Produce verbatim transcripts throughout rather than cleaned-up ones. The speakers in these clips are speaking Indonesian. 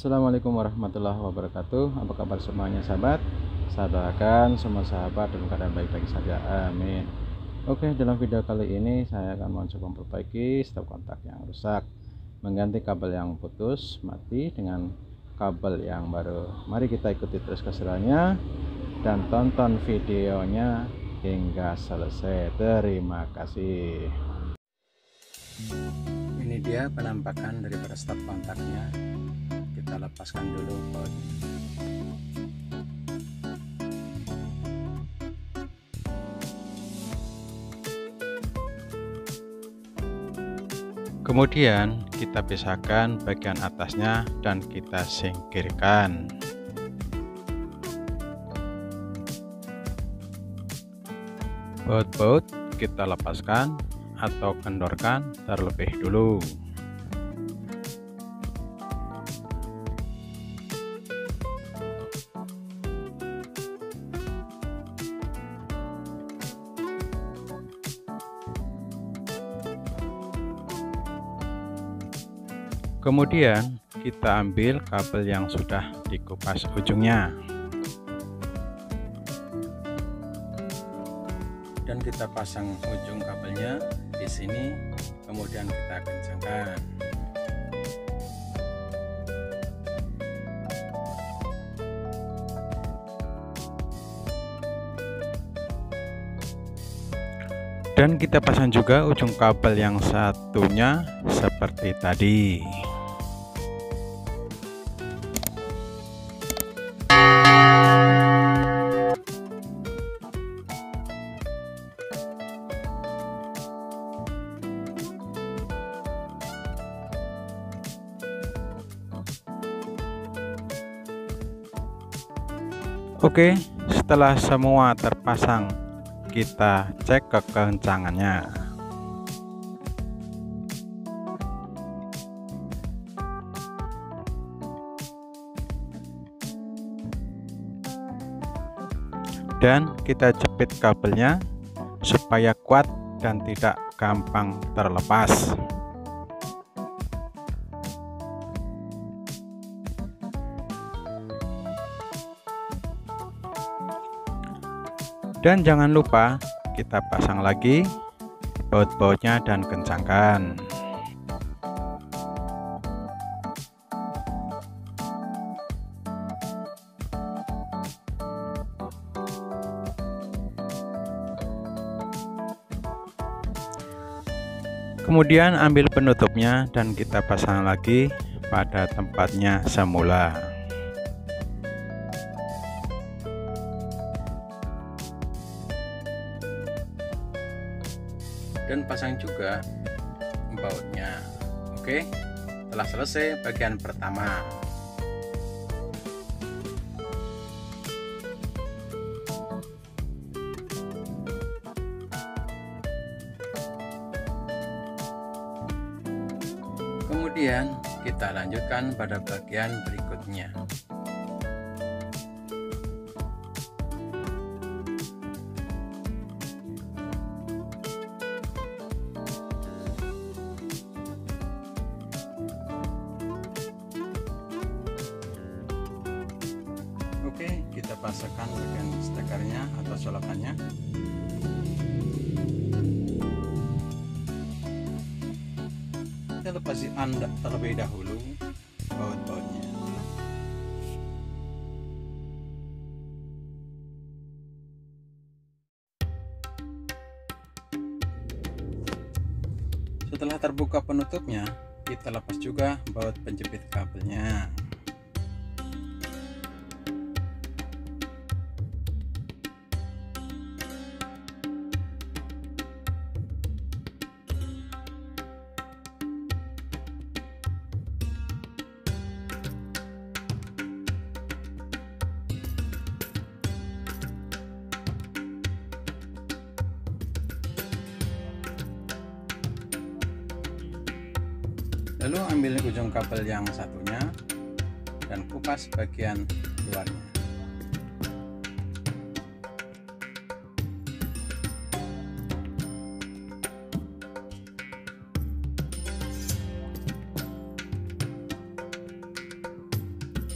Assalamualaikum warahmatullahi wabarakatuh. Apa kabar semuanya sahabat? Saya doakan semua sahabat dalam keadaan baik-baik saja, amin. Oke, dalam video kali ini saya akan mencoba memperbaiki stop kontak yang rusak, mengganti kabel yang putus mati dengan kabel yang baru. Mari kita ikuti terus keseruannya dan tonton videonya hingga selesai. Terima kasih. Ini dia penampakan daripada stop kontaknya. Kita lepaskan dulu baut. Kemudian kita pisahkan bagian atasnya dan kita singkirkan. Baut-baut kita lepaskan atau kendorkan terlebih dulu. Kemudian kita ambil kabel yang sudah dikupas ujungnya dan kita pasang ujung kabelnya di sini, kemudian kita kencangkan. Dan kita pasang juga ujung kabel yang satunya seperti tadi. Oke, setelah semua terpasang, kita cek kekencangannya. Dan kita jepit kabelnya supaya kuat dan tidak gampang terlepas. Dan jangan lupa kita pasang lagi baut-bautnya dan kencangkan. Kemudian ambil penutupnya dan kita pasang lagi pada tempatnya semula. Dan pasang juga bautnya. Oke, telah selesai bagian pertama. Kemudian kita lanjutkan pada bagian berikutnya. Oke, kita pasangkan bagian stekernya atau colokannya. Kita lepaskan terlebih dahulu baut-bautnya. Setelah terbuka penutupnya, kita lepas juga baut penjepit kabelnya. Lalu ambil ujung kabel yang satunya dan kupas bagian luarnya.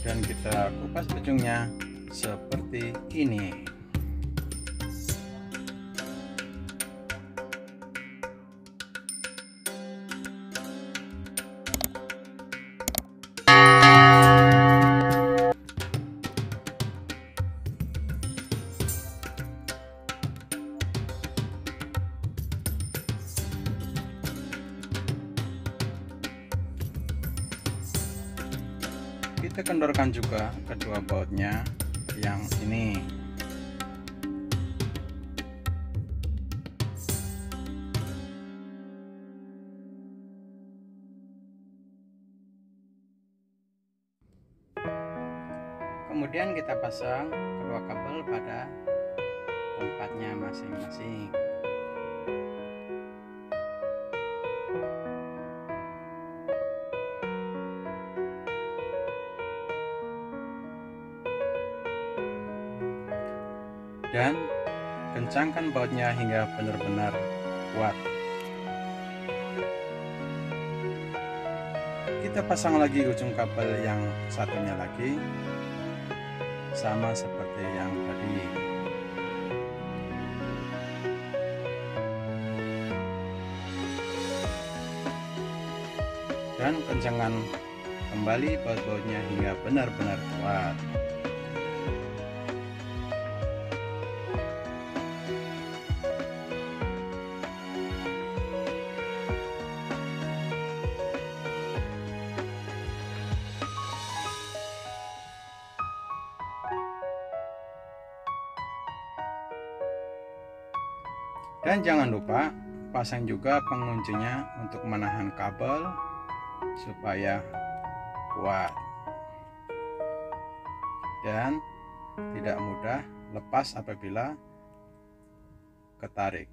dan kita kupas ujungnya seperti ini. Kita kendorkan juga kedua bautnya yang ini. Kemudian kita pasang kedua kabel pada tempatnya masing-masing. Dan kencangkan bautnya hingga benar-benar kuat. Kita pasang lagi ujung kabel yang satunya lagi, sama seperti yang tadi. Dan kencangkan kembali baut-bautnya hingga benar-benar kuat. Dan jangan lupa pasang juga penguncinya untuk menahan kabel supaya kuat dan tidak mudah lepas apabila ketarik.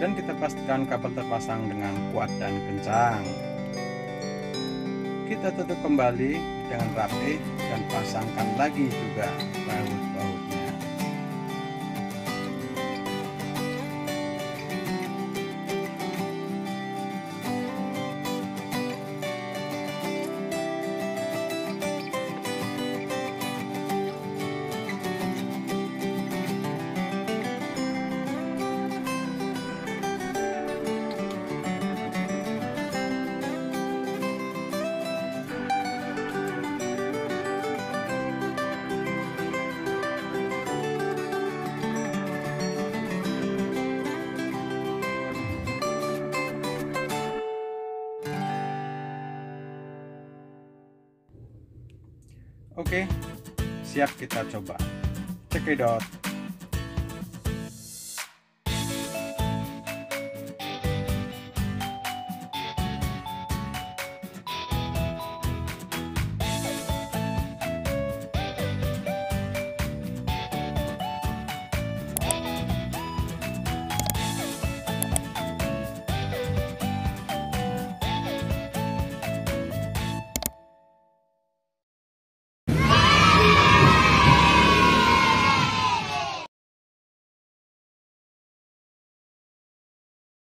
Dan kita pastikan kabel terpasang dengan kuat dan kencang. Kita tutup kembali dengan rapi dan pasangkan lagi juga baut-bautnya. Oke, siap kita coba. Cekidot.